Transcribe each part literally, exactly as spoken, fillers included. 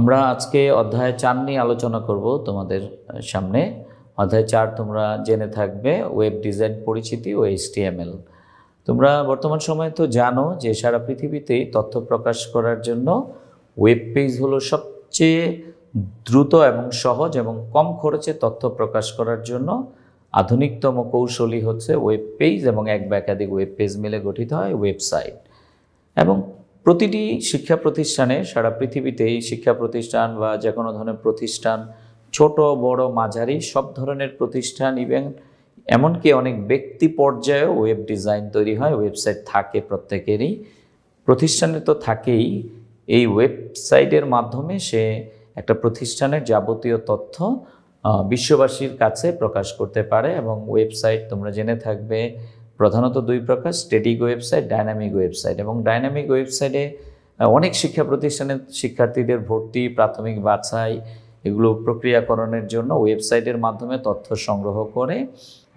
আমরা আজকে অধ্যায় চার নিয়ে আলোচনা করব। তোমাদের সামনে অধ্যায় চার তোমরা জেনে থাকবে ওয়েব ডিজাইন পরিচিতি ও এইচটিএমএল। তোমরা বর্তমান সময়ে তো জানো যে সারা পৃথিবীতে তথ্য প্রকাশ করার জন্য ওয়েব পেজ হলো সবচেয়ে দ্রুত এবং সহজ এবং কম খরচে তথ্য প্রকাশ করার জন্য আধুনিকতম কৌশলই হচ্ছে ওয়েব পেজ, এবং এক বা একাধিক ওয়েব পেজ মিলে গঠিত হয় ওয়েবসাইট। এবং প্রতিটি শিক্ষা প্রতিষ্ঠানে সারা পৃথিবীতে শিক্ষা প্রতিষ্ঠান বা যে কোনো ধরনের প্রতিষ্ঠান, ছোট বড় মাঝারি সব ধরনের প্রতিষ্ঠান, ইভেন এমনকি অনেক ব্যক্তি পর্যায়েও ওয়েব ডিজাইন তৈরি হয়, ওয়েবসাইট থাকে প্রত্যেকেরই প্রতিষ্ঠানে তো থাকেই। এই ওয়েবসাইটের মাধ্যমে সে একটা প্রতিষ্ঠানের যাবতীয় তথ্য বিশ্ববাসীর কাছে প্রকাশ করতে পারে। এবং ওয়েবসাইট তোমরা জেনে থাকবে প্রধানত দুই প্রকার, স্ট্যাটিক ওয়েবসাইট, ডায়নামিক ওয়েবসাইট। এবং ডায়নামিক ওয়েবসাইটে অনেক শিক্ষা প্রতিষ্ঠানের শিক্ষার্থীদের ভর্তি, প্রাথমিক বাছাই এগুলো প্রক্রিয়াকরণের জন্য ওয়েবসাইটের মাধ্যমে তথ্য সংগ্রহ করে।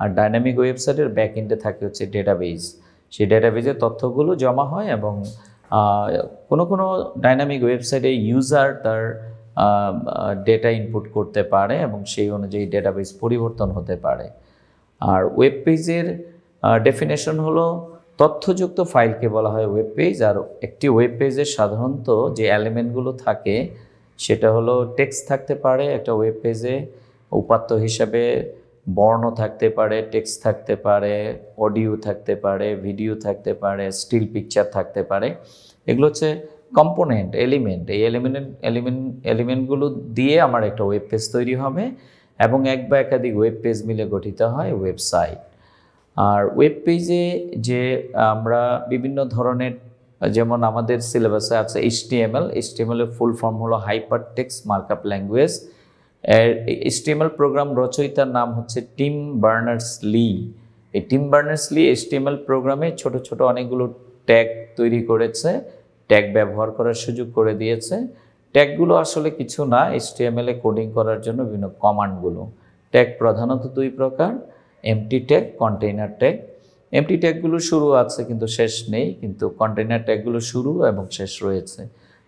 আর ডায়নামিক ওয়েবসাইটের ব্যাকএন্ডে থাকে হচ্ছে ডেটাবেজ, সেই ডেটাবেজে তথ্যগুলো জমা হয়। এবং কোনো কোনো ডায়নামিক ওয়েবসাইটে ইউজার তার ডেটা ইনপুট করতে পারে এবং সেই অনুযায়ী ডেটাবেজ পরিবর্তন হতে পারে। আর ওয়েব পেজের ডেফিনেশন হলো তথ্যযুক্ত ফাইলকে বলা হয় ওয়েব পেজ। আর একটি ওয়েব পেজের সাধারণত যে এলিমেন্টগুলো থাকে সেটা হলো টেক্সট থাকতে পারে একটা ওয়েব পেজে, উপাত্ত হিসাবে বর্ণ থাকতে পারে, টেক্সট থাকতে পারে, অডিও থাকতে পারে, ভিডিও থাকতে পারে, স্টিল পিকচার থাকতে পারে। এগুলো হচ্ছে কম্পোনেন্ট, এলিমেন্ট। এই এলিমেন্ট এলিমেন্ট এলিমেন্টগুলো দিয়ে আমার একটা ওয়েব পেজ তৈরি হবে এবং এক বা একাধিক ওয়েব পেজ মিলে গঠিত হয় ওয়েবসাইট। আর ওয়েব পেজে যে আমরা বিভিন্ন ধরনের, যেমন আমাদের সিলেবাসে আছে এইচটিএমএল, এইচটিএমএলের ফুল ফর্ম হলো হাইপার টেক্সট মার্কআপ ল্যাঙ্গুয়েজ। এর এইচটিএমএল প্রোগ্রাম রচয়িতার নাম হচ্ছে টিম বার্নার্স-লি। এই টিম বার্নার্স-লি এইচটিএমএল প্রোগ্রামে ছোট ছোট অনেকগুলো ট্যাগ তৈরি করেছে, ট্যাগ ব্যবহার করার সুযোগ করে দিয়েছে। ট্যাগগুলো আসলে কিছু না, এইচটিএমএল এ কোডিং করার জন্য বিভিন্ন কমান্ডগুলো। ট্যাগ প্রধানত দুই প্রকার, empty tag, container tag. Empty ট্যাগগুলো শুরু আছে কিন্তু শেষ নেই, কিন্তু কন্টেইনার ট্যাগগুলো শুরু এবং শেষ রয়েছে।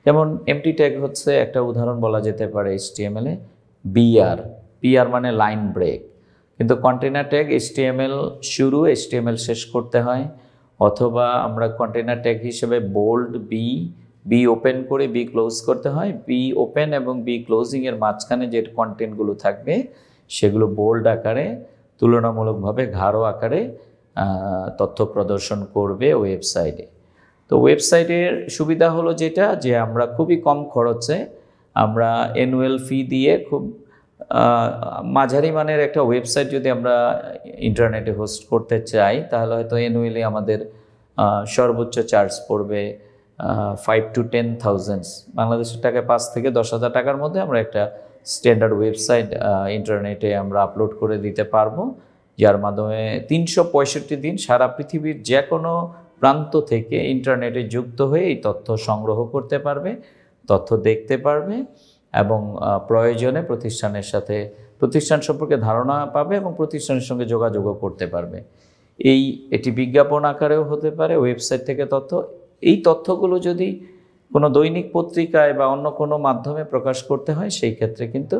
যেমন এমটি ট্যাগ হচ্ছে একটা উদাহরণ বলা যেতে পারে এইচটিএমএল এ বিআর, পিআর মানে লাইন ব্রেক। কিন্তু কন্টেইনার ট্যাগ এইচটিএমএল শুরু, এইচটিএমএল শেষ করতে হয়। অথবা আমরা কন্টেইনার ট্যাগ হিসেবে বোল্ড বি, বি ওপেন করে বি ক্লোজ করতে হয়। বি ওপেন এবং বি ক্লোজিংয়ের মাঝখানে যে কন্টেন্টগুলো থাকবে সেগুলো বোল্ড আকারে, তুলনামূলকভাবে গাঢ় আকারে তথ্য প্রদর্শন করবে ওয়েবসাইটে। তো ওয়েবসাইটের সুবিধা হলো যেটা, যে আমরা খুবই কম খরচে আমরা অ্যানুয়াল ফি দিয়ে খুব মাঝারি মানের একটা ওয়েবসাইট যদি আমরা ইন্টারনেটে হোস্ট করতে চাই তাহলে হয়তো অ্যানুয়ালি আমাদের সর্বোচ্চ চার্জ পড়বে ফাইভ টু টেন থাউজেন্ডস বাংলাদেশের টাকায় পাঁচ থেকে দশ হাজার টাকার মধ্যে আমরা একটা স্ট্যান্ডার্ড ওয়েবসাইট ইন্টারনেটে আমরা আপলোড করে দিতে পারবো, যার মাধ্যমে তিনশো পঁয়ষট্টি দিন সারা পৃথিবীর যে কোনো প্রান্ত থেকে ইন্টারনেটে যুক্ত হয়ে এই তথ্য সংগ্রহ করতে পারবে, তথ্য দেখতে পারবে এবং প্রয়োজনে প্রতিষ্ঠানের সাথে, প্রতিষ্ঠান সম্পর্কে ধারণা পাবে এবং প্রতিষ্ঠানের সঙ্গে যোগাযোগও করতে পারবে। এই এটি বিজ্ঞাপন আকারেও হতে পারে ওয়েবসাইট থেকে তথ্য। এই তথ্যগুলো যদি কোনো দৈনিক পত্রিকায় বা অন্য কোনো মাধ্যমে প্রকাশ করতে হয় সেই ক্ষেত্রে কিন্তু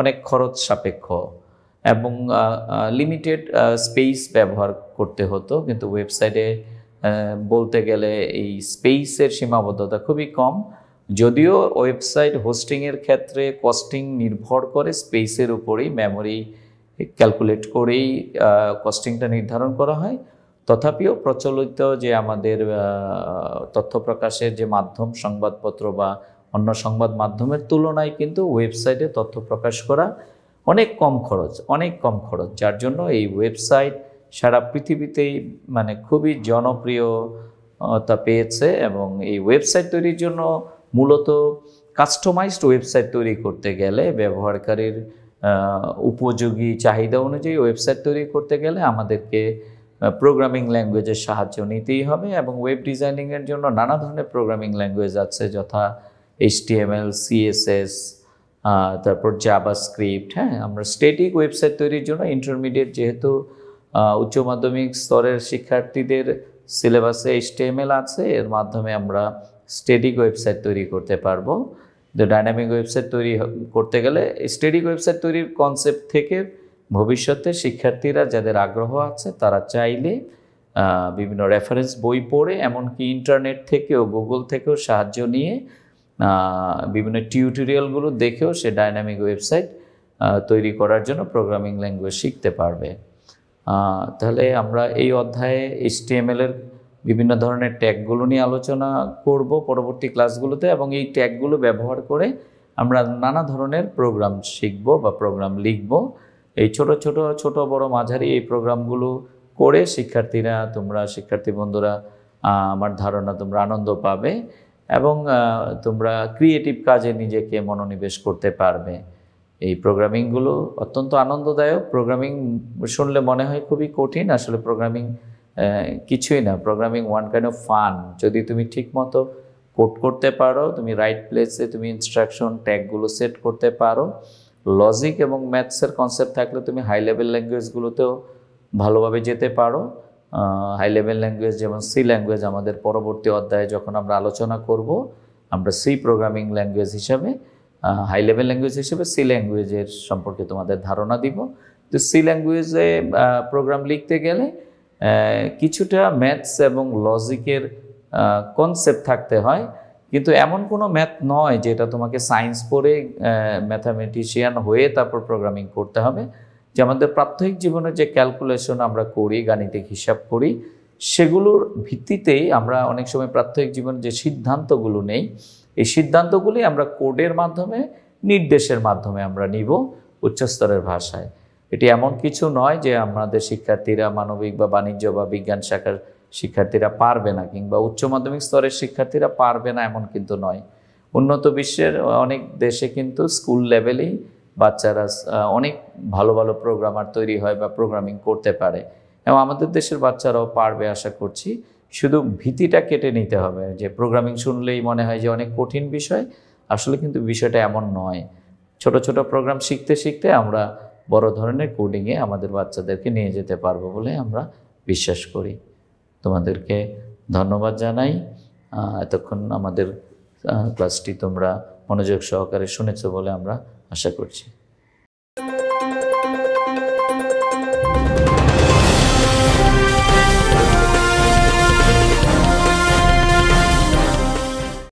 অনেক খরচ সাপেক্ষ এবং লিমিটেড স্পেস ব্যবহার করতে হতো। কিন্তু ওয়েবসাইটে বলতে গেলে এই স্পেসের সীমাবদ্ধতা খুবই কম, যদিও ওয়েবসাইট হোস্টিংয়ের ক্ষেত্রে কস্টিং নির্ভর করে স্পেসের উপরেই, মেমোরি ক্যালকুলেট করেই কস্টিংটা নির্ধারণ করা হয়। তথাপিও প্রচলিত যে আমাদের তথ্য প্রকাশের যে মাধ্যম, সংবাদপত্র বা অন্য সংবাদ মাধ্যমের তুলনায় কিন্তু ওয়েবসাইটে তথ্য প্রকাশ করা অনেক কম খরচ, অনেক কম খরচ যার জন্য এই ওয়েবসাইট সারা পৃথিবীতেই মানে খুবই জনপ্রিয়তা পেয়েছে। এবং এই ওয়েবসাইট তৈরির জন্য মূলত কাস্টমাইজড ওয়েবসাইট তৈরি করতে গেলে, ব্যবহারকারীর উপযোগী চাহিদা অনুযায়ী ওয়েবসাইট তৈরি করতে গেলে আমাদেরকে প্রোগ্রামিং ল্যাঙ্গুয়েজের সাহায্য নিতেই হবে। এবং ওয়েব ডিজাইনিংয়ের জন্য নানা ধরনের প্রোগ্রামিং ল্যাঙ্গুয়েজ আছে, যথা এইচটিএমএল, সিএসএস, তারপর জাভাস্ক্রিপ্ট। হ্যাঁ, আমরা স্ট্যাটিক ওয়েবসাইট তৈরির জন্য ইন্টারমিডিয়েট, যেহেতু উচ্চ মাধ্যমিক স্তরের শিক্ষার্থীদের সিলেবাসে এইচটিএমএল আছে, এর মাধ্যমে আমরা স্ট্যাটিক ওয়েবসাইট তৈরি করতে পারবো। যে ডাইনামিক ওয়েবসাইট তৈরি করতে গেলে স্ট্যাটিক ওয়েবসাইট তৈরির কনসেপ্ট থেকে ভবিষ্যতে শিক্ষার্থীরা যাদের আগ্রহ আছে তারা চাইলে বিভিন্ন রেফারেন্স বই পড়ে এমনকি ইন্টারনেট থেকেও গুগল থেকেও সাহায্য নিয়ে বিভিন্ন টিউটোরিয়ালগুলো দেখেও সে ডাইনামিক ওয়েবসাইট তৈরি করার জন্য প্রোগ্রামিং ল্যাঙ্গুয়েজ শিখতে পারবে। তাহলে আমরা এই অধ্যায়ে এইচটিএমএল এর বিভিন্ন ধরনের ট্যাগগুলো নিয়ে আলোচনা করব পরবর্তী ক্লাসগুলোতে, এবং এই ট্যাগগুলো ব্যবহার করে আমরা নানা ধরনের প্রোগ্রাম শিখব বা প্রোগ্রাম লিখব। এই ছোট ছোট ছোট বড় মাঝারি এই প্রোগ্রামগুলো করে শিক্ষার্থীরা তোমরা শিক্ষার্থী বন্ধুরা আমার ধারণা তোমরা আনন্দ পাবে এবং তোমরা ক্রিয়েটিভ কাজে নিজেকে মনোনিবেশ করতে পারবে। এই প্রোগ্রামিংগুলো অত্যন্ত আনন্দদায়ক। প্রোগ্রামিং শুনলে মনে হয় খুবই কঠিন, আসলে প্রোগ্রামিং কিছুই না। Programming one kind of fun. যদি তুমি ঠিকমতো কোড করতে পারো, তুমি রাইট প্লেসে তুমি ইনস্ট্রাকশন ট্যাগগুলো সেট করতে পারো, লজিক এবং ম্যাথসের কনসেপ্ট থাকলে তুমি হাই লেভেল ল্যাঙ্গুয়েজগুলোতেও ভালোভাবে যেতে পারো। হাই লেভেল ল্যাঙ্গুয়েজ যেমন সি ল্যাঙ্গুয়েজ, আমাদের পরবর্তী অধ্যায়ে যখন আমরা আলোচনা করব আমরা সি প্রোগ্রামিং ল্যাঙ্গুয়েজ হিসাবে হাই লেভেল ল্যাঙ্গুয়েজ হিসেবে সি ল্যাঙ্গুয়েজের সম্পর্কে তোমাদের ধারণা দিব। তো সি ল্যাঙ্গুয়েজে প্রোগ্রাম লিখতে গেলে কিছুটা ম্যাথস এবং লজিকের কনসেপ্ট থাকতে হয়, কিন্তু এমন কোনো ম্যাথ নয় যেটা তোমাকে সায়েন্স পড়ে ম্যাথামেটিশিয়ান হয়ে তারপর প্রোগ্রামিং করতে হবে। যে আমাদের প্রাত্যহিক জীবনে যে ক্যালকুলেশন আমরা করি, গাণিতিক হিসাব করি, সেগুলোর ভিত্তিতেই আমরা অনেক সময় প্রাত্যহিক জীবনে যে সিদ্ধান্তগুলো নেই এই সিদ্ধান্তগুলি আমরা কোডের মাধ্যমে নির্দেশের মাধ্যমে আমরা নিব উচ্চস্তরের ভাষায়। এটি এমন কিছু নয় যে আমাদের শিক্ষার্থীরা মানবিক বা বাণিজ্য বা বিজ্ঞান শাখার শিক্ষার্থীরা পারবে না কিংবা উচ্চ মাধ্যমিক স্তরের শিক্ষার্থীরা পারবে না এমন কিন্তু নয়। উন্নত বিশ্বের অনেক দেশে কিন্তু স্কুল লেভেলেই বাচ্চারা অনেক ভালো ভালো প্রোগ্রামার তৈরি হয় বা প্রোগ্রামিং করতে পারে, এবং আমাদের দেশের বাচ্চারাও পারবে আশা করছি। শুধু ভীতিটা কেটে নিতে হবে যে প্রোগ্রামিং শুনলেই মনে হয় যে অনেক কঠিন বিষয়, আসলে কিন্তু বিষয়টা এমন নয়। ছোট ছোট প্রোগ্রাম শিখতে শিখতে আমরা বড় ধরনের কোডিংয়ে আমাদের বাচ্চাদেরকে নিয়ে যেতে পারবো বলে আমরা বিশ্বাস করি। তোমাদেরকে ধন্যবাদ জানাই। এতক্ষণ আমাদের ক্লাসটি তোমরা মনোযোগ সহকারে শুনেছো বলে আমরা আশা করছি।